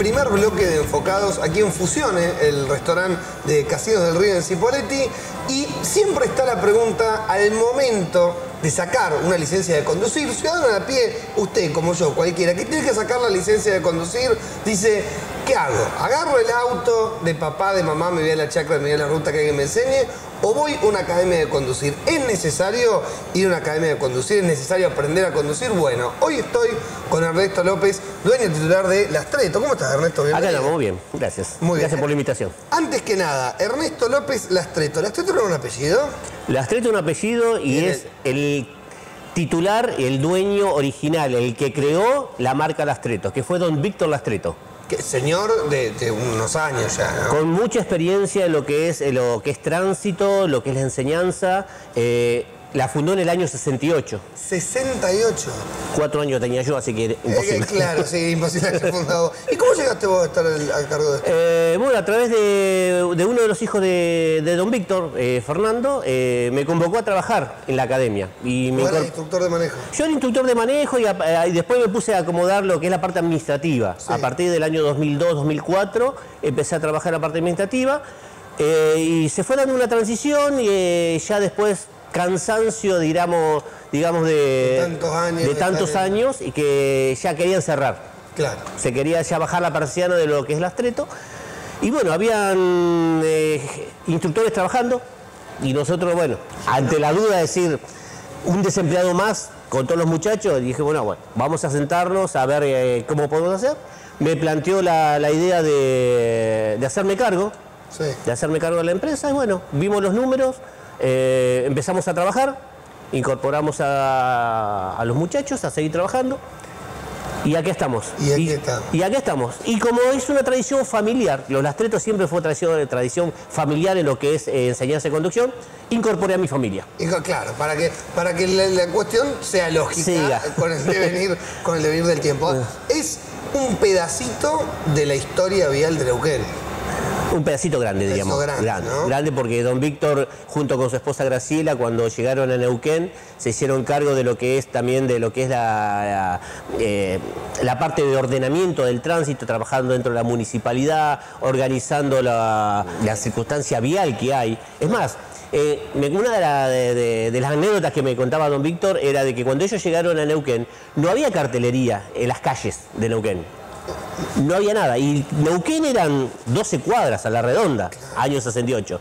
primer bloque de Enfocados aquí en Fusión, el restaurante de Casinos del Río en Cipolletti. Y siempre está la pregunta al momento de sacar una licencia de conducir. Ciudadano a pie, usted como yo, cualquiera, que tiene que sacar la licencia de conducir, dice, ¿qué hago? ¿Agarro el auto de papá, de mamá, me voy a la chacra, me voy a la ruta que alguien me enseñe? ¿O voy a una academia de conducir? ¿Es necesario ir a una academia de conducir? ¿Es necesario aprender a conducir? Bueno, hoy estoy con Ernesto López, dueño titular de Lastreto. ¿Cómo estás, Ernesto? Bienvenido. Acá estamos, muy bien, gracias. Muy bien. Gracias por la invitación. Antes que nada, Ernesto López Lastreto. ¿Lastreto no es un apellido? Lastreto es un apellido y es el titular, el dueño original, el que creó la marca Lastreto, que fue don Víctor Lastreto. Señor de unos años ya, ¿no? Con mucha experiencia en lo que es tránsito, lo que es la enseñanza. La fundó en el año 68. ¿68? 4 años tenía yo, así que era imposible. Claro, sí, imposible que fundado. ¿Y cómo llegaste vos a estar al cargo de esto? Bueno, a través de uno de los hijos de don Víctor, Fernando, me convocó a trabajar en la academia. Y me era instructor de manejo. Yo era instructor de manejo y después me puse a acomodar lo que es la parte administrativa. Sí. A partir del año 2002-2004 empecé a trabajar la parte administrativa y se fue dando una transición y ya después... cansancio, digamos de tantos años y que ya querían cerrar. Claro. Se quería ya bajar la persiana de lo que es Lastreto. Y bueno, habían instructores trabajando y nosotros, bueno, ante la duda de decir, un desempleado más con todos los muchachos, dije, bueno, vamos a sentarnos a ver cómo podemos hacer. Me planteó la idea de hacerme cargo, sí, de hacerme cargo de la empresa y bueno, vimos los números. Empezamos a trabajar, incorporamos a los muchachos a seguir trabajando y aquí estamos. Y aquí estamos. Y como es una tradición familiar, los Lastretos siempre fue tradición familiar en lo que es enseñanza y conducción, incorporé a mi familia. Y, claro, para que la cuestión sea lógica. Siga. Con el devenir del tiempo. Es un pedacito de la historia vial de Neuquén. Un pedacito grande, digamos. Grande, porque don Víctor, junto con su esposa Graciela, cuando llegaron a Neuquén, se hicieron cargo de lo que es también la parte de ordenamiento del tránsito, trabajando dentro de la municipalidad, organizando la circunstancia vial que hay. Es más, una de las anécdotas que me contaba don Víctor era de que cuando ellos llegaron a Neuquén, no había cartelería en las calles de Neuquén. No había nada. Y Neuquén eran 12 cuadras a la redonda, año 68.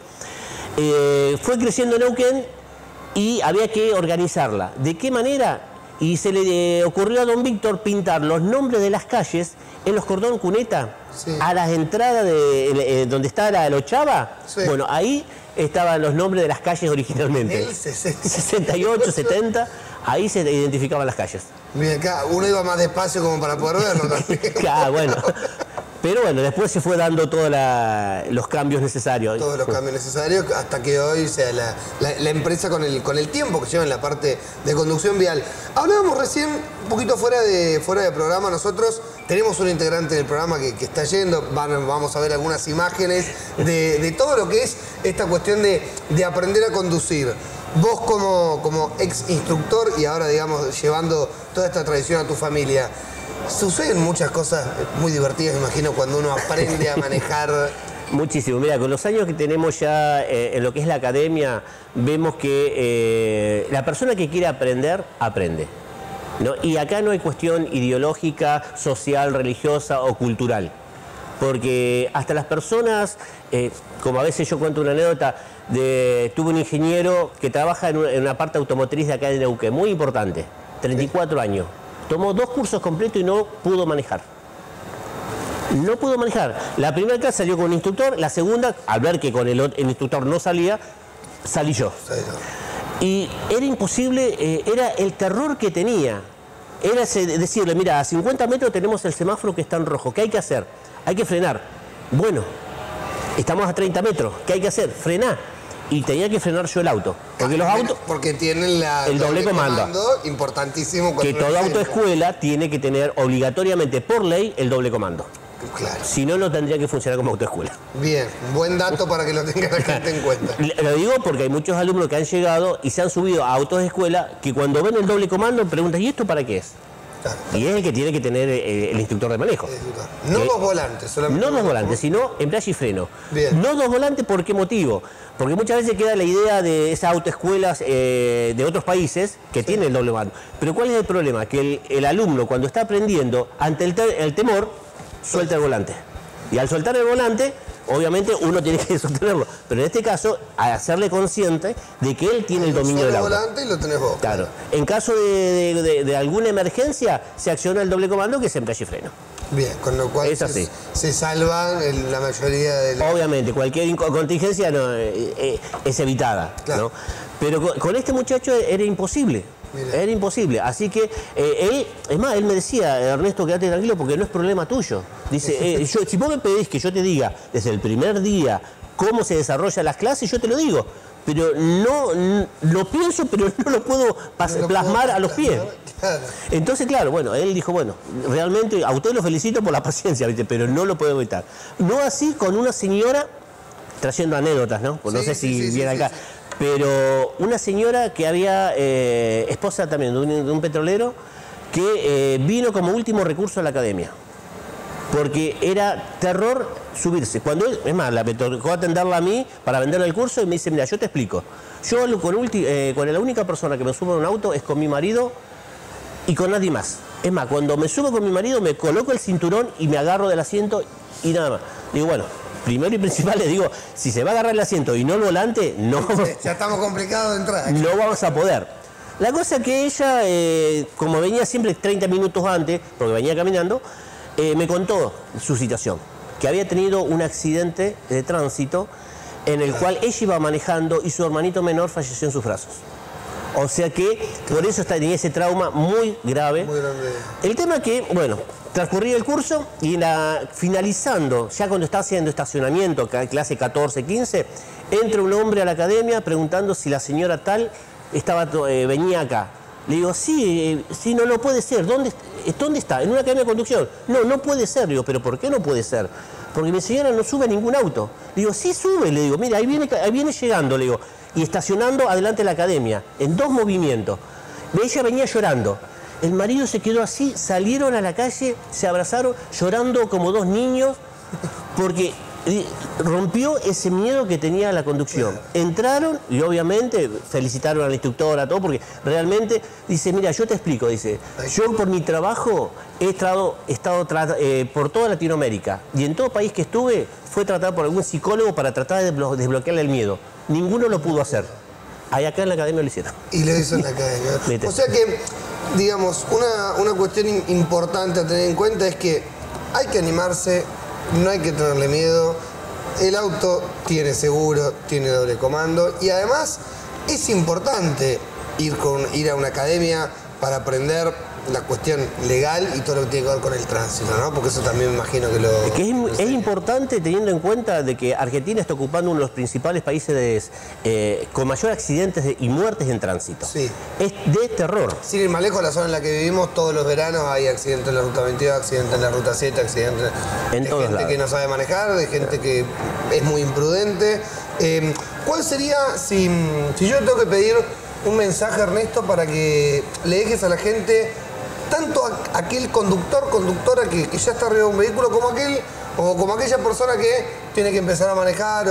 Fue creciendo Neuquén y había que organizarla. ¿De qué manera? Y se le ocurrió a don Víctor pintar los nombres de las calles en los cordón cuneta, sí, a las entradas de donde está la Lochava. Sí. Bueno, ahí estaban los nombres de las calles originalmente. El 68, 70, ahí se identificaban las calles. Mira, acá uno iba más despacio como para poder verlo también. Claro, bueno. Pero bueno, después se fue dando todos los cambios necesarios. Todos los cambios necesarios hasta que hoy sea la empresa con el tiempo que lleva en la parte de conducción vial. Hablábamos recién, un poquito fuera de programa, nosotros tenemos un integrante del programa que está yendo, vamos a ver algunas imágenes de todo lo que es esta cuestión de aprender a conducir. Vos como ex instructor y ahora, digamos, llevando toda esta tradición a tu familia, suceden muchas cosas muy divertidas, imagino, cuando uno aprende a manejar. Muchísimo. Mira, con los años que tenemos ya en lo que es la academia, vemos que la persona que quiere aprender, aprende, ¿no? Y acá no hay cuestión ideológica, social, religiosa o cultural. Porque hasta las personas, como a veces yo cuento una anécdota, tuve un ingeniero que trabaja en una parte automotriz de acá de Neuquén, muy importante, 34 años. Tomó 2 cursos completos y no pudo manejar. No pudo manejar. La primera clase salió con un instructor, la segunda, al ver que con el instructor no salía, salí yo. Y era imposible, era el terror que tenía. Era decirle, mira, a 50 metros tenemos el semáforo que está en rojo, ¿qué hay que hacer? Hay que frenar. Bueno, estamos a 30 metros, ¿qué hay que hacer? Frená. Y tenía que frenar yo el auto. Porque los autos... Porque tienen el doble comando. Importantísimo. Que toda autoescuela tiene que tener obligatoriamente por ley el doble comando. Claro. Si no, no tendría que funcionar como autoescuela. Bien, buen dato para que lo tengan la gente en cuenta. Lo digo porque hay muchos alumnos que han llegado y se han subido a autos de escuela que cuando ven el doble comando preguntan, ¿y esto para qué es? Claro, claro. Y es el que tiene que tener el instructor de manejo. No dos volantes, solamente. No dos volantes, sino embrague y freno. Bien. No dos volantes, ¿por qué motivo? Porque muchas veces queda la idea de esas autoescuelas de otros países que tienen el doble mano. Pero ¿cuál es el problema? Que el alumno, cuando está aprendiendo, ante el temor, suelta el volante. Y al soltar el volante, obviamente uno tiene que sostenerlo. Pero en este caso, hacerle consciente de que él tiene el dominio del auto. Volante y lo tenés vos. Claro. En caso de alguna emergencia, se acciona el doble comando, que es embrague y freno. Bien, con lo cual es así. Se salvan la mayoría de los... Obviamente, cualquier contingencia es evitada. Claro. ¿No? Pero con este muchacho era imposible. Mirá. Era imposible. Así que él, es más, él me decía, Ernesto, quédate tranquilo porque no es problema tuyo. Dice, si vos me pedís que yo te diga desde el primer día cómo se desarrollan las clases, yo te lo digo. Pero no lo pienso, pero no lo puedo plasmar a los pies. Claro. Entonces, claro, bueno, él dijo, bueno, realmente a usted lo felicito por la paciencia, ¿viste? Pero no lo puedo evitar. No así con una señora, trayendo anécdotas, ¿no? Pues sí, no sé si viene acá. Sí. Pero una señora que había, esposa también de un petrolero, que vino como último recurso a la academia. Porque era terror subirse. Cuando él, es más, me tocó atenderla a mí para venderle el curso y me dice, mira, yo te explico. Yo con la única persona que me subo a un auto es con mi marido y con nadie más. Es más, cuando me subo con mi marido me coloco el cinturón y me agarro del asiento y nada más. Digo, bueno... Primero y principal, le digo, si se va a agarrar el asiento y no el volante, no... Ya estamos complicados de entrar. No vamos a poder. La cosa es que ella, como venía siempre 30 minutos antes, porque venía caminando, me contó su situación. Que había tenido un accidente de tránsito en el cual ella iba manejando y su hermanito menor falleció en sus brazos. O sea que, por eso tenía ese trauma muy grave. Muy grande. El tema que, bueno... Transcurrido el curso y finalizando, ya cuando está haciendo estacionamiento, clase 14, 15, entra un hombre a la academia preguntando si la señora tal venía acá. Le digo, sí, no puede ser. ¿Dónde está? En una academia de conducción. No puede ser. Le digo, ¿pero por qué no puede ser? Porque mi señora no sube a ningún auto. Le digo, sí sube. Le digo, mira, ahí viene llegando, le digo, y estacionando adelante de la academia, en dos movimientos. Ella venía llorando. El marido se quedó así, salieron a la calle, se abrazaron, llorando como dos niños, porque rompió ese miedo que tenía la conducción. Entraron y obviamente felicitaron a la instructora, todo, porque realmente dice, mira, yo te explico, dice, yo por mi trabajo he estado por toda Latinoamérica y en todo país que estuve fue tratado por algún psicólogo para tratar de desbloquearle el miedo. Ninguno lo pudo hacer. Ahí acá en la academia lo hicieron. Y lo hizo en la academia. O sea que... Digamos, una cuestión importante a tener en cuenta es que hay que animarse, no hay que tenerle miedo, el auto tiene seguro, tiene doble comando y además es importante ir a una academia para aprender la cuestión legal y todo lo que tiene que ver con el tránsito, ¿no? Porque eso también me imagino que lo... Es importante teniendo en cuenta de que Argentina está ocupando uno de los principales países con mayor accidentes y muertes en tránsito. Sí. Es de terror. Sin ir más lejos, la zona en la que vivimos, todos los veranos hay accidentes en la Ruta 22, accidentes en la Ruta 7, accidentes... En todos lados. De gente que no sabe manejar, de gente que es muy imprudente. ¿Cuál sería, si yo tengo que pedir un mensaje, Ernesto, para que le dejes a la gente... tanto a aquel conductora que ya está arriba de un vehículo, como aquella persona que tiene que empezar a manejar,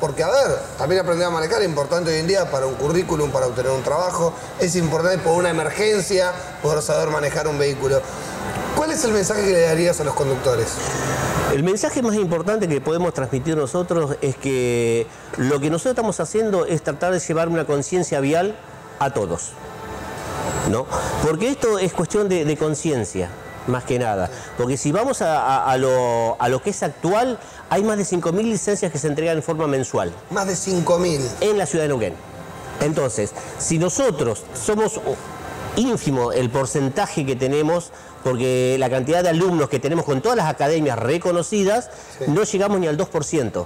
porque a ver, también aprender a manejar es importante hoy en día para un currículum, para obtener un trabajo, es importante por una emergencia poder saber manejar un vehículo. ¿Cuál es el mensaje que le darías a los conductores? El mensaje más importante que podemos transmitir nosotros es que lo que nosotros estamos haciendo es tratar de llevar una conciencia vial a todos. ¿No? Porque esto es cuestión de conciencia, más que nada. Porque si vamos a lo que es actual, hay más de 5.000 licencias que se entregan en forma mensual. Más de 5.000. En la ciudad de Neuquén. Entonces, si nosotros somos ínfimo el porcentaje que tenemos, porque la cantidad de alumnos que tenemos con todas las academias reconocidas, no llegamos ni al 2%.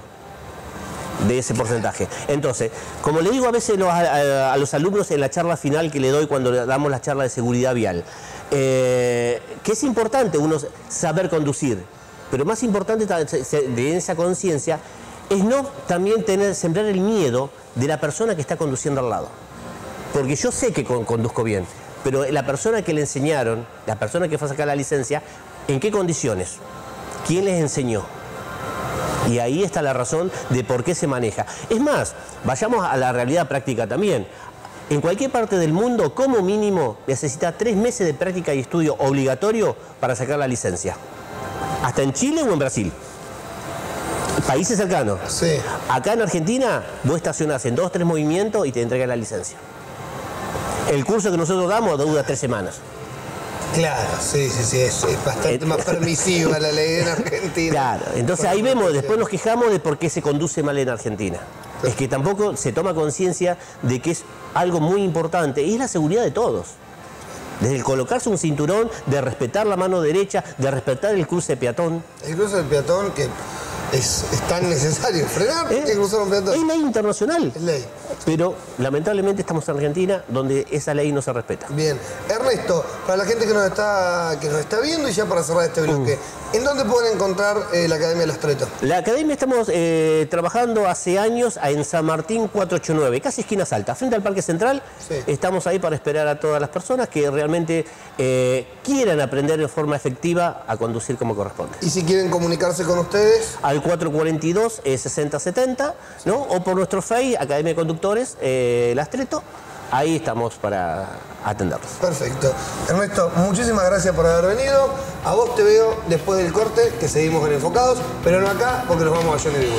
De ese porcentaje. Entonces, como le digo a veces a los alumnos en la charla final que le doy cuando damos la charla de seguridad vial, que es importante uno saber conducir, pero más importante de esa conciencia es no también sembrar el miedo de la persona que está conduciendo al lado. Porque yo sé que conduzco bien, Pero la persona que le enseñaron, la persona que fue a sacar la licencia, ¿en qué condiciones? ¿Quién les enseñó? Y ahí está la razón de por qué se maneja. Es más, vayamos a la realidad práctica también. En cualquier parte del mundo, como mínimo, necesita 3 meses de práctica y estudio obligatorio para sacar la licencia. Hasta en Chile o en Brasil. Países cercanos. Sí. Acá en Argentina, vos estacionás en 2 o 3 movimientos y te entregas la licencia. El curso que nosotros damos dura 3 semanas. Claro, sí, sí, sí, es bastante más permisiva la ley en Argentina. Claro, entonces ahí vemos, después nos quejamos de por qué se conduce mal en Argentina. Es que tampoco se toma conciencia de que es algo muy importante y es la seguridad de todos. Desde el colocarse un cinturón, de respetar la mano derecha, de respetar el cruce de peatón. El cruce de peatón que es tan necesario, frenar y cruzar un peatón. Es ley internacional. Es ley. Pero lamentablemente estamos en Argentina donde esa ley no se respeta. Bien. Ernesto, para la gente que nos está viendo y ya para cerrar este bloque, ¿en dónde pueden encontrar la Academia Lastreto? La Academia estamos trabajando hace años en San Martín 489, casi esquina Salta, frente al Parque Central. Sí. Estamos ahí para esperar a todas las personas que realmente quieran aprender de forma efectiva a conducir como corresponde. ¿Y si quieren comunicarse con ustedes? Al 442-6070, ¿no? O por nuestro Facebook, Academia de Conductores Lastreto. Ahí estamos para atenderlos. Perfecto. Ernesto, muchísimas gracias por haber venido. A vos te veo después del corte, que seguimos en Enfocados, pero no acá, porque nos vamos a Johnny B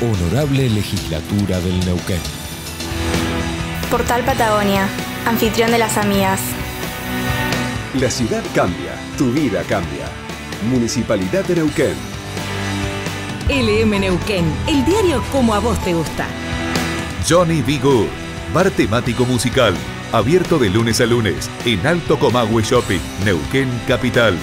Good. Honorable Legislatura del Neuquén. Portal Patagonia, anfitrión de las amigas. La ciudad cambia, tu vida cambia. Municipalidad de Neuquén. LM Neuquén, el diario como a vos te gusta. Johnny B Good, bar temático musical, abierto de lunes a lunes en Alto Comagüe Shopping, Neuquén Capital.